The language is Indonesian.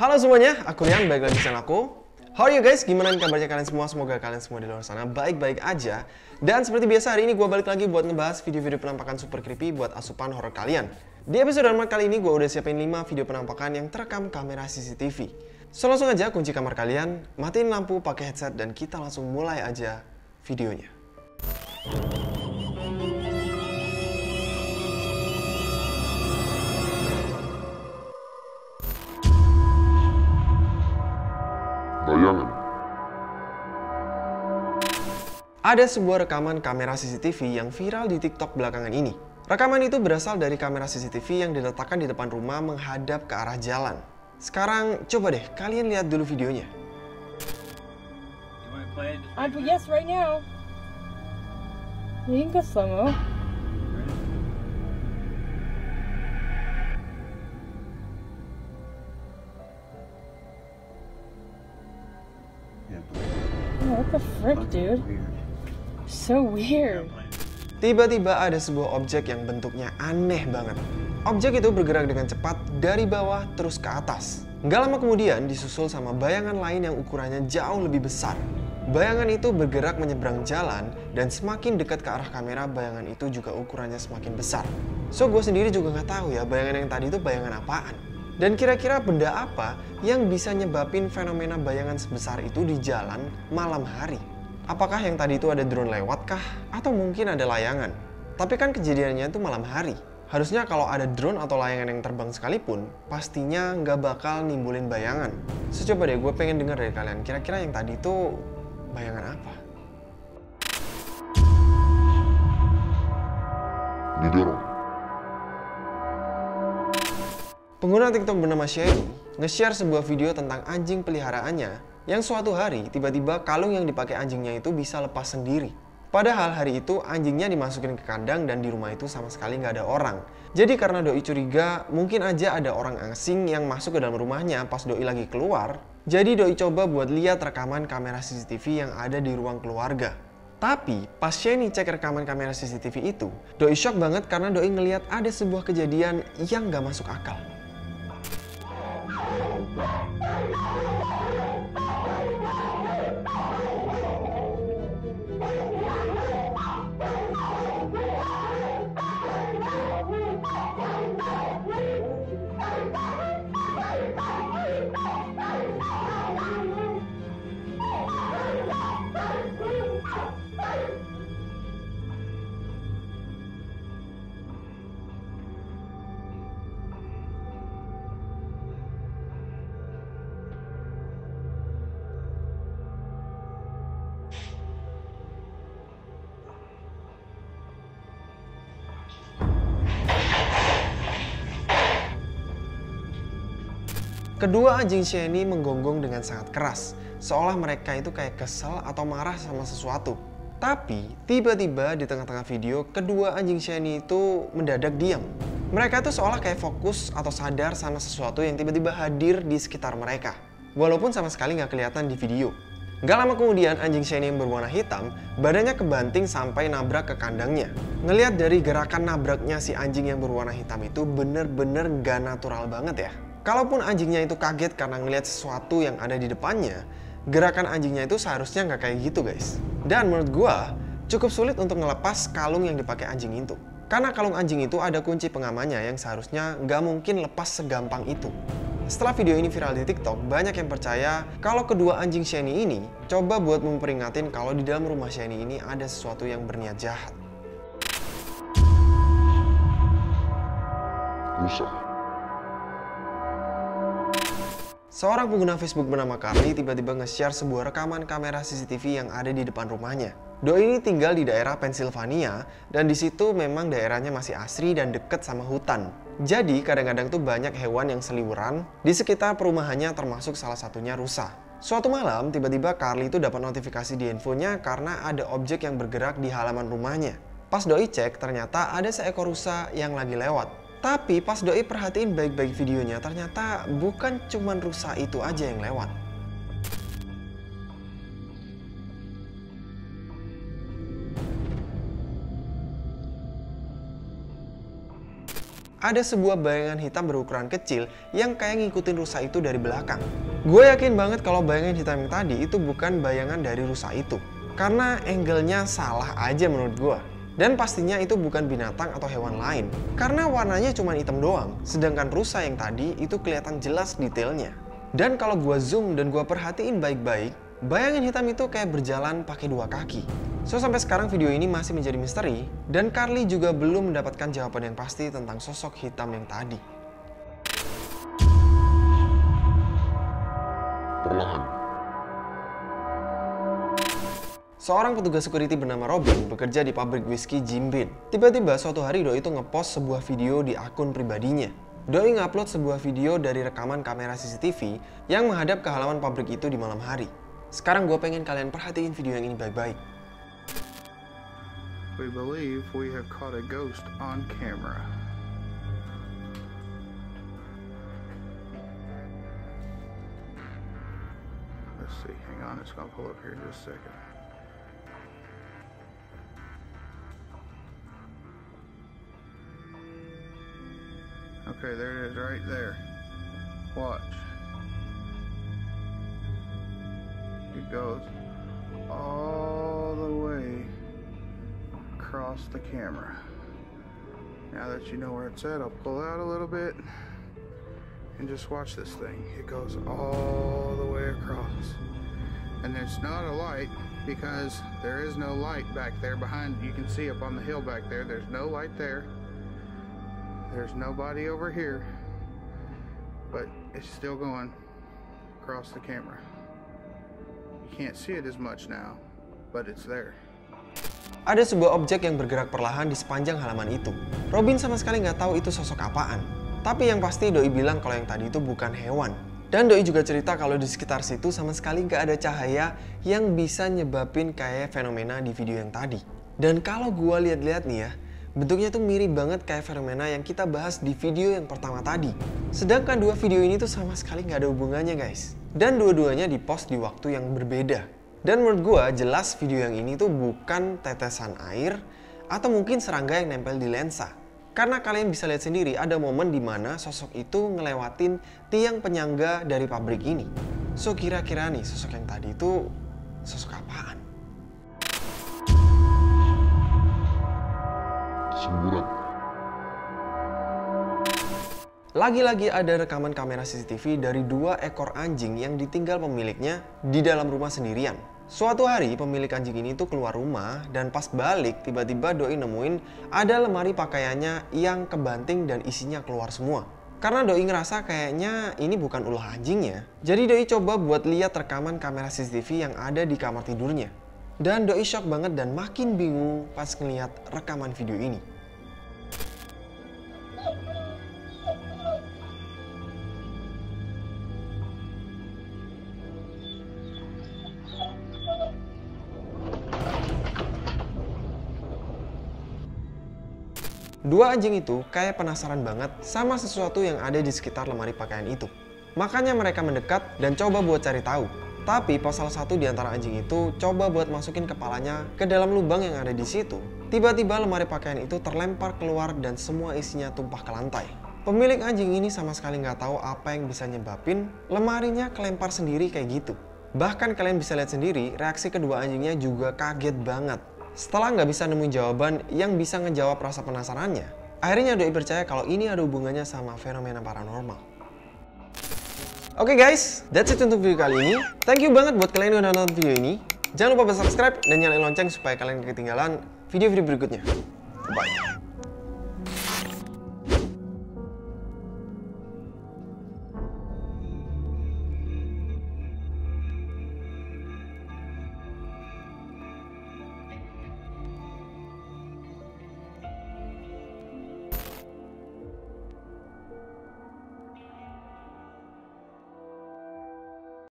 Halo semuanya, aku Lian, balik lagi di channel aku. How are you guys? Gimana kabarnya kalian semua? Semoga kalian semua di luar sana baik-baik aja. Dan seperti biasa hari ini gue balik lagi buat ngebahas video-video penampakan super creepy buat asupan horor kalian. Di episode normal kali ini gue udah siapin 5 video penampakan yang terekam kamera CCTV. So langsung aja kunci kamar kalian, matiin lampu, pakai headset, dan kita langsung mulai aja videonya. Ada sebuah rekaman kamera CCTV yang viral di TikTok belakangan ini. Rekaman itu berasal dari kamera CCTV yang diletakkan di depan rumah menghadap ke arah jalan. Sekarang coba deh kalian lihat dulu videonya. Yes, right now. You can go slow-mo. Oh, what the frick, dude? So weird. Tiba-tiba ada sebuah objek yang bentuknya aneh banget. Objek itu bergerak dengan cepat dari bawah terus ke atas. Nggak lama kemudian disusul sama bayangan lain yang ukurannya jauh lebih besar. Bayangan itu bergerak menyeberang jalan dan semakin dekat ke arah kamera bayangan itu juga ukurannya semakin besar. So, gue sendiri juga nggak tahu ya bayangan yang tadi itu bayangan apaan. Dan kira-kira benda apa yang bisa nyebabin fenomena bayangan sebesar itu di jalan malam hari? Apakah yang tadi itu ada drone lewat kah? Atau mungkin ada layangan? Tapi kan kejadiannya itu malam hari. Harusnya kalau ada drone atau layangan yang terbang sekalipun, pastinya nggak bakal nimbulin bayangan. So, coba deh gue pengen denger dari kalian, kira-kira yang tadi itu bayangan apa? Didorong. Pengguna TikTok bernama Sherry nge-share sebuah video tentang anjing peliharaannya yang suatu hari tiba-tiba kalung yang dipakai anjingnya itu bisa lepas sendiri. Padahal hari itu anjingnya dimasukin ke kandang dan di rumah itu sama sekali nggak ada orang. Jadi karena doi curiga mungkin aja ada orang asing yang masuk ke dalam rumahnya pas doi lagi keluar. Jadi doi coba buat lihat rekaman kamera CCTV yang ada di ruang keluarga. Tapi pas Shani cek rekaman kamera CCTV itu, doi shock banget karena doi ngelihat ada sebuah kejadian yang nggak masuk akal. Kedua anjing Shani menggonggong dengan sangat keras, seolah mereka itu kayak kesel atau marah sama sesuatu. Tapi, tiba-tiba di tengah-tengah video, kedua anjing Shani itu mendadak diam. Mereka tuh seolah kayak fokus atau sadar sama sesuatu yang tiba-tiba hadir di sekitar mereka. Walaupun sama sekali nggak kelihatan di video. Nggak lama kemudian, anjing Shani yang berwarna hitam, badannya kebanting sampai nabrak ke kandangnya. Ngelihat dari gerakan nabraknya si anjing yang berwarna hitam itu bener-bener nggak natural banget ya. Kalaupun anjingnya itu kaget karena ngelihat sesuatu yang ada di depannya, gerakan anjingnya itu seharusnya nggak kayak gitu guys. Dan menurut gua cukup sulit untuk ngelepas kalung yang dipakai anjing itu. Karena kalung anjing itu ada kunci pengamannya yang seharusnya nggak mungkin lepas segampang itu. Setelah video ini viral di TikTok, banyak yang percaya kalau kedua anjing Shani ini coba buat memperingatin kalau di dalam rumah Shani ini ada sesuatu yang berniat jahat. Rusak. Seorang pengguna Facebook bernama Carly tiba-tiba nge-share sebuah rekaman kamera CCTV yang ada di depan rumahnya. Doi ini tinggal di daerah Pennsylvania dan di situ memang daerahnya masih asri dan deket sama hutan. Jadi kadang-kadang tuh banyak hewan yang seliweran di sekitar perumahannya termasuk salah satunya rusa. Suatu malam tiba-tiba Carly itu dapat notifikasi di infonya karena ada objek yang bergerak di halaman rumahnya. Pas doi cek ternyata ada seekor rusa yang lagi lewat. Tapi pas doi perhatiin baik-baik videonya, ternyata bukan cuman rusa itu aja yang lewat. ada sebuah bayangan hitam berukuran kecil yang kayak ngikutin rusa itu dari belakang. Gue yakin banget kalau bayangan hitam yang tadi itu bukan bayangan dari rusa itu. Karena angle-nya salah aja menurut gue. Dan pastinya itu bukan binatang atau hewan lain. Karena warnanya cuma hitam doang, sedangkan rusa yang tadi itu kelihatan jelas detailnya. Dan kalau gue zoom dan gue perhatiin baik-baik, bayangan hitam itu kayak berjalan pakai dua kaki. So, sampai sekarang video ini masih menjadi misteri, dan Carly juga belum mendapatkan jawaban yang pasti tentang sosok hitam yang tadi. Seorang petugas security bernama Robin bekerja di pabrik whisky Jim Beam. Tiba-tiba suatu hari Doi itu ngepost sebuah video di akun pribadinya. Doi ngupload sebuah video dari rekaman kamera CCTV yang menghadap ke halaman pabrik itu di malam hari. Sekarang gue pengen kalian perhatiin video yang ini baik-baik. We believe we have caught a ghost on camera. Let's see, hang on, it's gonna pull up here in just a second. Okay, there it is, right there. Watch. It goes all the way across the camera. Now that you know where it's at, I'll pull out a little bit and just watch this thing. It goes all the way across, and it's not a light because there is no light back there behind. You can see up on the hill back there, there's no light there, there's nobody over here, but it's still going across the camera. You can't see it as much now, but it's there. Ada sebuah objek yang bergerak perlahan di sepanjang halaman itu. Robin sama sekali nggak tahu itu sosok apaan. Tapi yang pasti Doi bilang kalau yang tadi itu bukan hewan. Dan Doi juga cerita kalau di sekitar situ sama sekali nggak ada cahaya yang bisa nyebabin kayak fenomena di video yang tadi. Dan kalau gua lihat-lihat nih ya, bentuknya tuh mirip banget kayak fenomena yang kita bahas di video yang pertama tadi. Sedangkan dua video ini tuh sama sekali nggak ada hubungannya guys. Dan dua-duanya dipost di waktu yang berbeda. Dan menurut gue jelas video yang ini tuh bukan tetesan air atau mungkin serangga yang nempel di lensa. Karena kalian bisa lihat sendiri ada momen dimana sosok itu ngelewatin tiang penyangga dari pabrik ini. So kira-kira nih sosok yang tadi itu sosok apaan? Lagi-lagi ada rekaman kamera CCTV dari dua ekor anjing yang ditinggal pemiliknya di dalam rumah sendirian. Suatu hari pemilik anjing ini tuh keluar rumah dan pas balik tiba-tiba Doi nemuin ada lemari pakaiannya yang kebanting dan isinya keluar semua. Karena Doi ngerasa kayaknya ini bukan ulah anjingnya, jadi Doi coba buat lihat rekaman kamera CCTV yang ada di kamar tidurnya. Dan Doi shock banget dan makin bingung pas ngeliat rekaman video ini. Dua anjing itu kayak penasaran banget sama sesuatu yang ada di sekitar lemari pakaian itu. Makanya mereka mendekat dan coba buat cari tahu. Tapi pas salah satu di antara anjing itu coba buat masukin kepalanya ke dalam lubang yang ada di situ, tiba-tiba lemari pakaian itu terlempar keluar dan semua isinya tumpah ke lantai. Pemilik anjing ini sama sekali nggak tahu apa yang bisa nyebabin lemarinya kelempar sendiri kayak gitu. Bahkan kalian bisa lihat sendiri reaksi kedua anjingnya juga kaget banget. Setelah nggak bisa nemuin jawaban yang bisa ngejawab rasa penasarannya, akhirnya Doi percaya kalau ini ada hubungannya sama fenomena paranormal. Oke guys, that's it untuk video kali ini. Thank you banget buat kalian yang udah nonton video ini. Jangan lupa subscribe dan nyalain lonceng supaya kalian ketinggalan video-video berikutnya. Bye!